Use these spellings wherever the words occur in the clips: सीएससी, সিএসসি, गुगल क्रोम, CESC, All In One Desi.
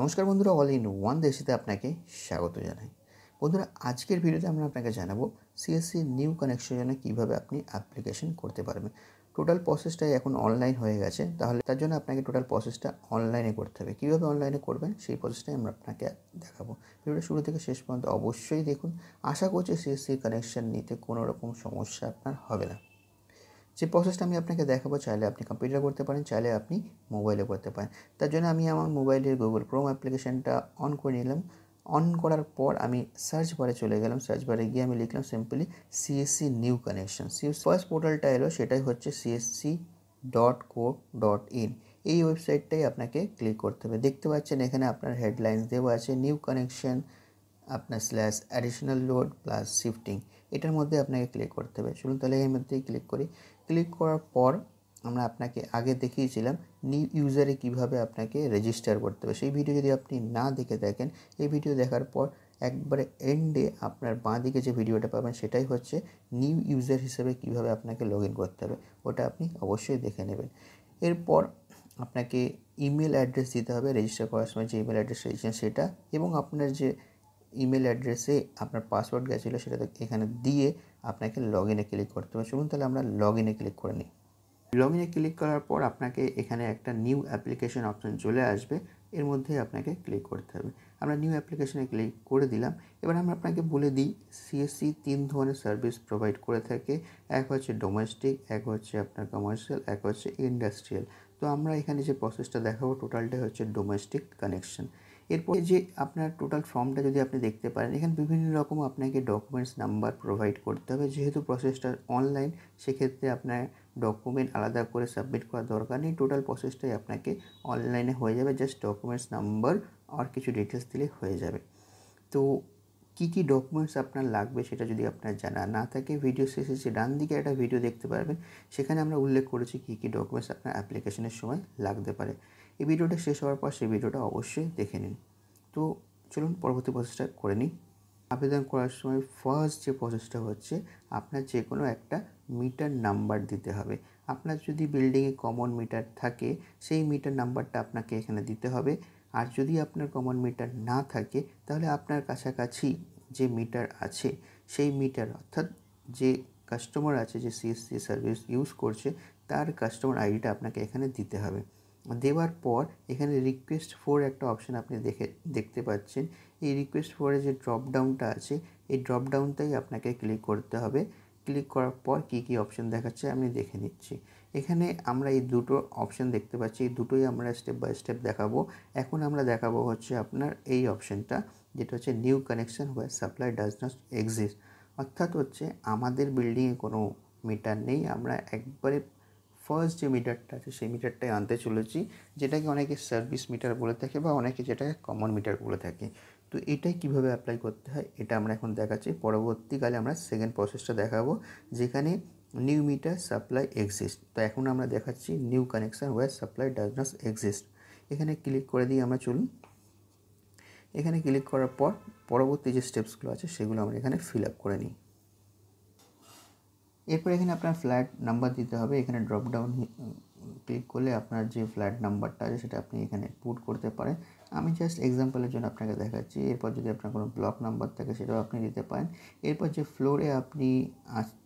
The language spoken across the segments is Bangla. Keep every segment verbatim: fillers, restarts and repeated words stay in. नमस्कार बंधुरा ऑल इन वन देशीते आपनाके स्वागत जानाई। बंधुरा आजकेर भिडियोते आमरा आपनाके जानाबो सीएससी निउ कानेक्शनेर जोन्नो किभाबे आपनि अ্যাপ্লিকেশন करते पारबेन। टोटाल प्रसेसटाई एखन अनलाइन हये गेछे, ताहले तार जोन्नो आपनाके टोटाल प्रसेसटा अनलाइने करते होबे। किभाबे अनलाइने करबेन सेई प्रसेसटाई आमरा आपनाके देखाबो। भिडियोटा शुरू थेके शेष पर्यन्त अवश्यई देखुन। आशा करछि सीएससी कानेक्शन निते कोनो रकम समस्या आपनार होबे ना। जो प्रसेसटा आमि आपनाके देखाबो चाइले आपनि कम्पिउटारे करते पारेन, चाइले आपनि मोबाइले करते पारेन। तार जन्य आमि आमार मोबाइलेर गुगल क्रोम अ্যাপ্লিকেশনটা अन करे निलाम। अन करार पर आमि सार्च बारे चले गेलाम। सार्च बारे गिये आमि लिखलाम simply सीएससी new connection. First पोर्टालटा एलो सेटाई होच्छे सी एस सी डट को डट इन। এই ওয়েবসাইটটাই আপনাকে ক্লিক করতে হবে। দেখতে পাচ্ছেন এখানে আপনার হেডলাইনস দেওয়া আছে, নিউ কানেকশন আপনার slash additional load plus shifting. এটার মধ্যে আপনাকে ক্লিক করতে হবে। চলুন তাহলে এর মধ্যেই ক্লিক করি। ক্লিক করার পর আমরা আপনাকে আগে দেখিয়েছিলাম নিউ ইউজারে কিভাবে আপনাকে রেজিস্টার করতে হবে। সেই ভিডিও যদি আপনি না দেখে থাকেন, এই ভিডিও দেখার পর একবারে এন্ডে আপনার বাঁ দিকে যে ভিডিওটা পাবেন সেটাই হচ্ছে নিউ ইউজার হিসেবে কিভাবে আপনাকে লগইন করতে হবে, ওটা আপনি অবশ্যই দেখে নেবেন। এরপর আপনাকে ইমেল অ্যাড্রেস দিতে হবে। রেজিস্টার করার সময় যে ইমেল অ্যাড্রেস দিয়েছেন সেটা এবং আপনার যে ইমেল অ্যাড্রেসে আপনার পাসওয়ার্ড গেছিলো সেটা এখানে দিয়ে আপনাকে লগ ইনে ক্লিক করতে হবে। চলুন তাহলে আমরা লগ ইনে ক্লিক করে নিই। লগ ইনে ক্লিক করার পর আপনাকে এখানে একটা নিউ অ্যাপ্লিকেশন অপশন চলে আসবে, এর মধ্যে আপনাকে ক্লিক করতে হবে। আমরা নিউ অ্যাপ্লিকেশনে ক্লিক করে দিলাম। এবার আমরা আপনাকে বলে দিই সিএসসি তিন ধরনের সার্ভিস প্রোভাইড করে থাকে। এক হচ্ছে ডোমেস্টিক, এক হচ্ছে আপনার কমার্শিয়াল, এক হচ্ছে ইন্ডাস্ট্রিয়াল। তো আমরা এখানে যে প্রসেসটা দেখাবো টোটালটাই হচ্ছে ডোমেস্টিক কানেকশন। এরপর যে আপনার টোটাল ফর্মটা যদি আপনি দেখতে পারেন, এখানে বিভিন্ন রকম আপনাকে ডকুমেন্টস নাম্বার প্রোভাইড করতে হবে। যেহেতু প্রসেসটা অনলাইন সেক্ষেত্রে আপনার ডকুমেন্ট আলাদা করে সাবমিট করার দরকার নেই, টোটাল প্রসেসটাই আপনাকে অনলাইনে হয়ে যাবে। জাস্ট ডকুমেন্টস নাম্বার আর কিছু ডিটেলস দিলে হয়ে যাবে। তো কী কী ডকুমেন্টস আপনার লাগবে সেটা যদি আপনার জানা না থাকে, ভিডিও শেষে যে ডান দিকে একটা ভিডিও দেখতে পারবেন সেখানে আমরা উল্লেখ করেছি কী কী ডকুমেন্টস আপনার অ্যাপ্লিকেশনের সময় লাগতে পারে। এই ভিডিওটা শেষ হওয়ার পর সেই ভিডিওটা অবশ্যই দেখে নিন। তো চলুন পরবর্তী প্রসেসটা করে নিই। আবেদন করার সময় ফার্স্ট যে প্রসেসটা হচ্ছে আপনার যে কোনো একটা মিটার নাম্বার দিতে হবে। আপনার যদি বিল্ডিংয়ে কমন মিটার থাকে সেই মিটার নাম্বারটা আপনাকে এখানে দিতে হবে। আর যদি আপনার কমন মিটার না থাকে তাহলে আপনার কাছাকাছি যে মিটার আছে সেই মিটার অর্থাৎ যে কাস্টমার আছে যে সিএসসি সার্ভিস ইউজ করছে তার কাস্টমার আইডিটা আপনাকে এখানে দিতে হবে। দেওয়ার পর এখানে রিকোয়েস্ট ফর একটা অপশান আপনি দেখে দেখতে পাচ্ছেন। এই রিকোয়েস্ট ফরে যে ড্রপডাউনটা আছে এই ড্রপডাউনটাই আপনাকে ক্লিক করতে হবে। ক্লিক করার পর কী কী অপশান দেখাচ্ছে আমি দেখে নিচ্ছি। এখানে আমরা এই দুটো অপশান দেখতে পাচ্ছি, এই দুটোই আমরা স্টেপ বাই স্টেপ দেখাবো। এখন আমরা দেখাবো হচ্ছে আপনার এই অপশানটা, যেটা হচ্ছে new connection where supply does not exist. অর্থাৎ হচ্ছে আমাদের বিল্ডিংয়ে কোনো মিটার নেই, আমরা একবারে ফার্স্ট যে মিটারটা আছে সেই মিটারটাই আনতে চলেছি, যেটাকে অনেকে সার্ভিস মিটার বলে থাকে বা অনেকে যেটাকে কমন মিটার বলে থাকে। তো এটাই কীভাবে অ্যাপ্লাই করতে হয় এটা আমরা এখন দেখাচ্ছি। পরবর্তীকালে আমরা সেকেন্ড প্রসেসটা দেখাবো যেখানে নিউ মিটার সাপ্লাই এক্সিস্ট। তো এখন আমরা দেখাচ্ছি new connection where supply does not exist. এখানে ক্লিক করে দিয়ে আমরা চলুন। এখানে ক্লিক করার পর পরবর্তী যে স্টেপসগুলো আছে সেগুলো আমরা এখানে ফিল আপ করে নিই। এরপর এখানে আপনার ফ্ল্যাট নাম্বার দিতে হবে। এখানে ড্রপডাউন ক্লিক করলে আপনার যে ফ্ল্যাট নাম্বারটা আছে সেটা আপনি এখানে পুট করতে পারেন। আমি জাস্ট এক্সাম্পলের জন্য আপনাকে দেখাচ্ছি। এরপর যদি আপনার কোনো ব্লক নাম্বার থাকে সেটাও আপনি দিতে পারেন। এরপর যে ফ্লোরে আপনি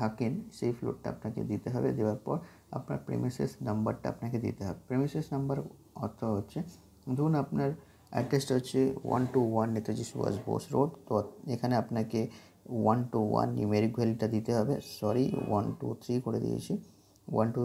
থাকেন সেই ফ্লোরটা আপনাকে দিতে হবে। দেওয়ার পর আপনার প্রেমিসেস নাম্বারটা আপনাকে দিতে হবে। প্রেমিসেস নাম্বার অর্থ হচ্ছে ধরুন আপনার অ্যাড্রেসটা হচ্ছে one two one Netaji Subhash Bose road. তো এখানে আপনাকে ওয়ান টু ওয়ান নিউমেরিক ভ্যালুটা দিতে হবে। সরি ওয়ান টু থ্রি করে দিয়েছি, ওয়ান টু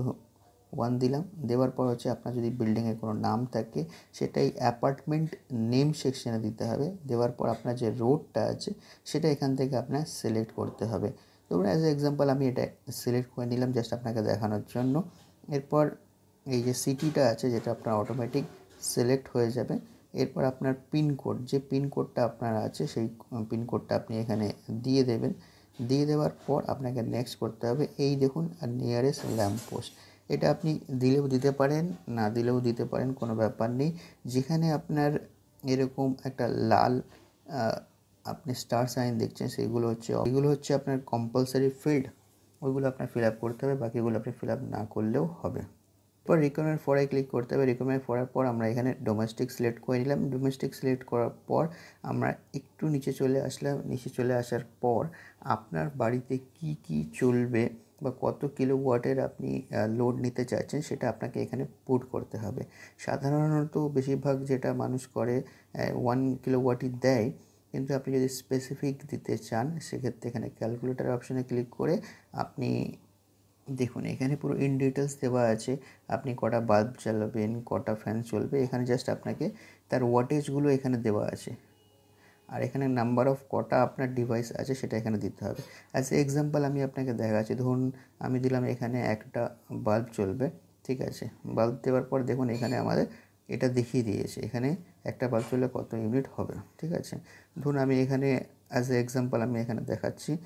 ওয়ান দিলাম। দেওয়ার পর হচ্ছে আপনার যদি বিল্ডিংয়ে কোনো নাম থাকে সেটাই অ্যাপার্টমেন্ট নেম সেকশানে দিতে হবে। দেওয়ার পর আপনার যে রোডটা আছে সেটা এখান থেকে আপনার সিলেক্ট করতে হবে। ধরুন অ্যাজ এ এক্সাম্পল আমি এটা সিলেক্ট করে নিলাম জাস্ট আপনাকে দেখানোর জন্য। এরপর এই যে সিটিটা আছে যেটা আপনার অটোমেটিক সিলেক্ট হয়ে যাবে। এরপর আপনার পিনকোড, যে পিনকোডটা আপনার আছে সেই পিনকোডটা আপনি এখানে দিয়ে দেবেন। দিয়ে দেওয়ার পর আপনাকে নেক্সট করতে হবে। এই দেখুন নিয়ারেস্ট ল্যাম্পপোস্ট, এটা আপনি দিলেও দিতে পারেন না দিলেও দিতে পারেন, কোনো ব্যাপার নেই। যেখানে আপনার এরকম একটা লাল আপনি স্টার সাইন দেখছেন সেগুলো হচ্ছে এগুলো হচ্ছে আপনার কম্পালসারি ফিল্ড, ওইগুলো আপনার ফিল আপ করতে হবে। বাকিগুলো আপনি ফিল আপ না করলেও হবে। पर रिक्वायरमेंट फॉर क्लिक करते हैं। रिक्वायरमेंट फॉर पर आमरा एखाने डोमेस्टिक सिलेक्ट करे निलाम। डोमेस्टिक सिलेक्ट करार पर आमरा एकटू नीचे चले आसलाम। नीचे चले आसार पर आपनार बाड़ीते की की चलबे बा कत किलोवाटेर आपनी लोड नीते चाइछेन सेटा आपनाके एखाने पुट करते हबे। साधारणत बेशिरभाग जेटा मानुष करे वन किलोवाटई देय, किन्तु आपनि जोदि स्पेसिफिक दिते चान सेक्षेत्रे एखाने क्यालकुलेटर अपशने क्लिक करे आपनि देखुन एखाने पुरो इन डिटेल्स देवा आछे। आपनि कटा बाल्ब चालाबेन, कटा फैन चलबे, एखाने जास्ट आपनाके तार वाटेजगुलो एखाने देवा आछे और एखाने नम्बर अफ कटा आपनार डिवाइस आछे सेटा एखाने दिते हबे। एज एक्साम्पल आमि आपनाके देखाच्छि, धरुन आमि दिलाम एखाने एकटा बाल्ब चलबे, ठीक आछे। बाल्ब देवार पर देखुन एखाने आमादेर एटा देखिए दिएछे एखाने एकटा बाल्ब चलले कत यूनिट हबे, ठीक आछे। धरुन आमि एखाने एज एक्साम्पल आमि एखाने देखाच्छि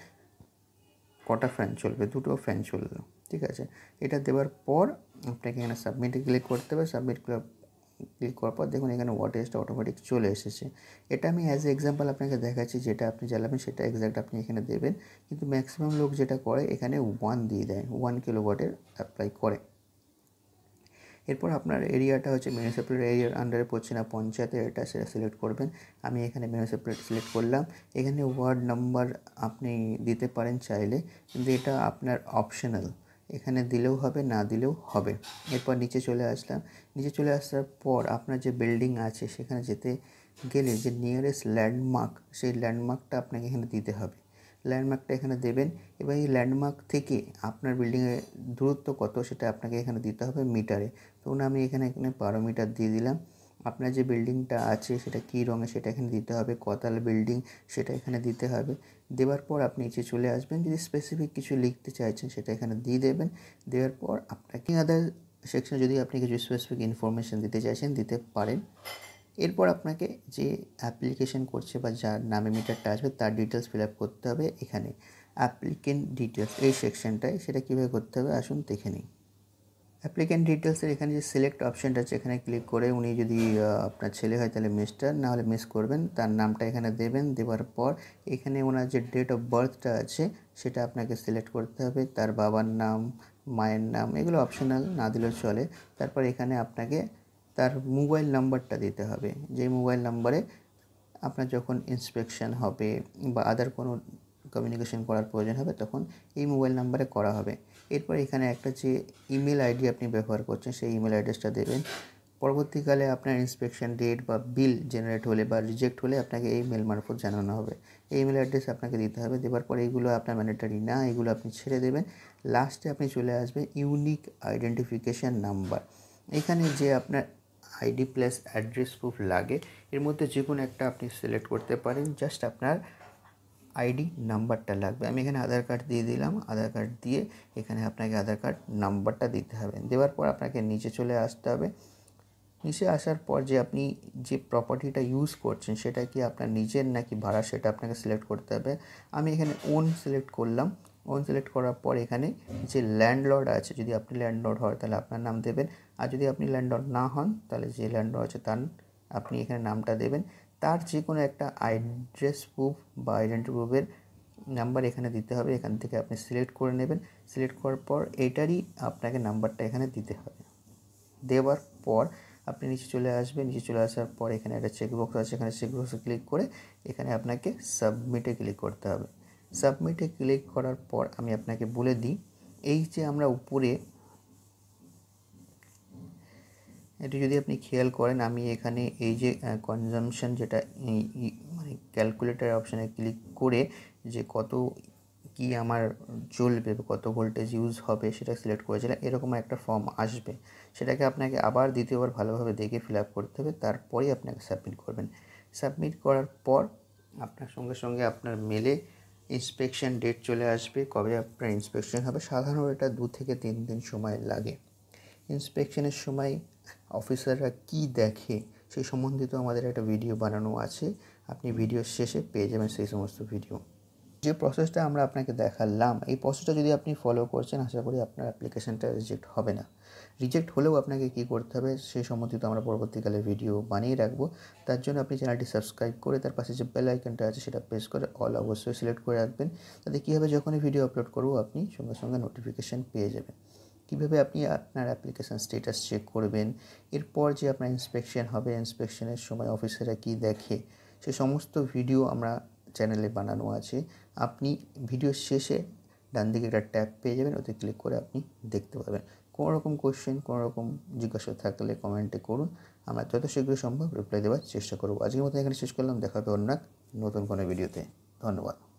कटा फैन चलबे, दुटो फैन चललो, ठीक आछे। एटा देवार पर आपनाके एखाने सबमिट क्लिक करते हबे। सबमिट क्लिक करार पर देखुन एखाने वाटेजटा अटोमेटिक चले एसेछे। एटा आमि एज एक्साम्पल आपनाके देखाच्छि, जेटा आपनि चालाबेन सेटा एक्ज्याक्ट आपनि एखाने देबेन, किन्तु मैक्सिमाम लोक जेटा करे एखाने वन दिए देय, वन किलोवाटेर अप्लाई करे। एरपर आपनार एरियाटा हच्छे मिउनिसिपाल एरियार आंडारे पड़छे ना पंचायतेर, एटा सेटा सिलेक्ट करबेन। आमि एखाने मिउनिसिपाल सिलेक्ट करलाम। एखाने वार्ड नम्बर आपनि दिते पारेन चाइले, किन्तु एटा आपनार अपशनल, एखाने दिलेও হবে ना दिलेও হবে। এরপর नीचे चले आसलाम। नीचे चले आसार पर आपनार जे बिल्डिंग आछे सेखाने जेते गेले जे नियारेस्ट लैंडमार्क, सेई लैंडमार्कटा आपनाके एखाने दिते হবে। लैंडमार्कटा एखाने देवें। एबार এই लैंडमार्क থেকে আপনার বিল্ডিং এর দূরত্ব কত সেটা আপনাকে এখানে দিতে হবে মিটারে। ধরুন আমি এখানে এখানে বারো মিটার দিয়ে দিলাম। আপনার যে বিল্ডিংটা আছে সেটা কি রঙে সেটা এখানে দিতে হবে। কতলা বিল্ডিং সেটা এখানে দিতে হবে। দেওয়ার পর আপনি নিচে চলে আসবেন। যদি স্পেসিফিক কিছু লিখতে চাইছেন সেটা এখানে দিয়ে দেবেন। দেওয়ার পর আপনাকে আদার সেকশনে যদি আপনি কিছু স্পেসিফিক ইনফরমেশন দিতে চাইছেন দিতে পারেন। এরপর আপনাকে যে অ্যাপ্লিকেশন করছে বা যার নামে মিটারটা আসবে তার ডিটেলস ফিল আপ করতে হবে। এখানে অ্যাপ্লিকেন্ট ডিটেলস এই সেকশনটায় সেটা কীভাবে করতে হবে আসুন দেখে নিই। অ্যাপ্লিকেন্ট ডিটেলসের এখানে যে সিলেক্ট অপশনটা আছে এখানে ক্লিক করে উনি যদি আপনার ছেলে হয় তাহলে মিস্টার, না হলে মিস করবেন, তার নামটা এখানে দেবেন। দেওয়ার পর এখানে ওনার যে ডেট অফ বার্থটা আছে সেটা আপনাকে সিলেক্ট করতে হবে। তার বাবার নাম, মায়ের নাম এগুলো অপশনাল, না দিলেও চলে। তারপর এখানে আপনাকে तार मोबाइल नम्बर दीते हैं। जे मोबाइल नम्बर आपनर जो इन्सपेक्शन हो अदर को कम्युनिकेशन करार प्रयोजन है तक ये मोबाइल नम्बरे करा है। एरपर एखाने एक जे इमेल आईडी अपनी व्यवहार कर इमेल एड्रेसटा देवें। परवर्तीकाले आपनर इन्सपेक्शन डेट बा बिल जेनारेट होले बा रिजेक्ट होले आपनाके मेल मार्फत जानानो होबे। इमेल एड्रेस आपनाके दीते हबे। देवार पर एगुलो आपनार मैंडेटरी ना, एगुलो आपनि छेड़े देवें। लास्टे आपनि चले आसबेन यूनिक आइडेंटिफिकेशन नम्बर। एखाने जे आपनार आईडी प्लस एड्रेस प्रूफ लागे एर मध्य जेको एक अपनी सिलेक्ट करते पारें। जस्ट आपनर आईडी नम्बरटा लागबे। आमि एखाने आधार कार्ड दिए दिलाम। आधार कार्ड दिए एखाने आपनाके आधार कार्ड नम्बरटा दिते हबे। देवार पर आपनाके नीचे चले आसते हबे। नीचे आसार पर जे आपनि जे प्रपार्टीटा यूज करछेन सेटा कि आपनार निजेर नाकि भाड़ा सेटा आपनाके सिलेक्ट करते हबे। आमि एखाने ओन सिलेक्ट करलाम। ओन सिलेक्ट करार पर एखाने जे लैंडलॉर्ड आछे जोदि आपनि लैंडलॉर्ड हन ताहले आपनार नाम देबेन, और जोदि आपनि लैंडलॉर्ड ना हन ताहले जे लैंडलॉर्ड आछे तार आपनि एखाने नामटा देबेन। तार जे कोनो एकटा एड्रेस प्रूफ बा आइडेंटिटी प्रूफेर नम्बर एखाने दिते हबे। एखान थेके आपनि सिलेक्ट करे नेबेन। सिलेक्ट करार पर एटारई आपनाके नाम्बारटा एखाने दिते हबे। देवार पर আপনি নিচে চলে আসবেন। নিচে চলে আসার পর এখানে একটা চেকবক্স আছে, এখানে চেকবক্সে ক্লিক করে এখানে আপনাকে সাবমিটে ক্লিক করতে হবে। সাবমিটে ক্লিক করার পর আমি আপনাকে বলে দিই, এই যে আমরা উপরে এটা যদি আপনি খেয়াল করেন আমি এখানে এই যে কনজাম্পশন যেটা মানে ক্যালকুলেটর অপশানে ক্লিক করে যে কত কি আমার চলবে, কত ভোল্টেজ ইউজ হবে সেটা সিলেক্ট করেছিলাম। এরকম একটা ফর্ম আসবে সেটাকে আপনাকে আবার দ্বিতীয়বার ভালোভাবে দেখে ফিল আপ করতে হবে। তারপরেই আপনাকে সাবমিট করবেন। সাবমিট করার পর আপনার সঙ্গে সঙ্গে আপনার মেলে ইন্সপেকশন ডেট চলে আসবে, কবে আপনার ইন্সপেকশন হবে। সাধারণত এটা দু থেকে তিন দিন সময় লাগে। ইন্সপেকশনের সময় অফিসাররা কি দেখে সেই সম্বন্ধিত আমাদের একটা ভিডিও বানানো আছে, আপনি ভিডিওর শেষে পেয়ে যাবেন সেই সমস্ত ভিডিও। যে প্রসেসটা আমরা আপনাকে দেখালাম এই প্রসেসটা যদি আপনি ফলো করছেন আশা করি আপনার অ্যাপ্লিকেশনটা রিজেক্ট হবে না। রিজেক্ট হলেও আপনাকে কী করতে হবে সেই সম্বন্ধিত আমরা পরবর্তীকালে ভিডিও বানিয়ে রাখবো। তার জন্য আপনি চ্যানেলটি সাবস্ক্রাইব করে তার পাশে যে বেল আইকনটা আছে সেটা প্রেস করে অল অবশ্যই সিলেক্ট করে রাখবেন। তাতে কী হবে যখনই ভিডিও আপলোড করবো আপনি সঙ্গে সঙ্গে নোটিফিকেশান পেয়ে যাবেন। কিভাবে আপনি আপনার অ্যাপ্লিকেশন স্ট্যাটাস চেক করবেন, এরপর যে আপনার ইন্সপেকশন হবে ইন্সপেকশনের সময় অফিসাররা কি দেখে সে সমস্ত ভিডিও আমরা চ্যানেলে বানানো আছে। আপনি ভিডিওর শেষে ডান দিকে একটা ট্যাব পেয়ে যাবেন, ওতে ক্লিক করে আপনি দেখতে পাবেন। কোনো রকম কোয়েশ্চেন কোনো রকম জিজ্ঞাসা থাকলে কমেন্টে করুন, আমরা যত শীঘ্র সম্ভব রিপ্লাই দেওয়ার চেষ্টা করব। আজকের মতো এখানে শেষ করলাম, দেখা হবে অন্য এক নতুন কোনো ভিডিওতে। ধন্যবাদ।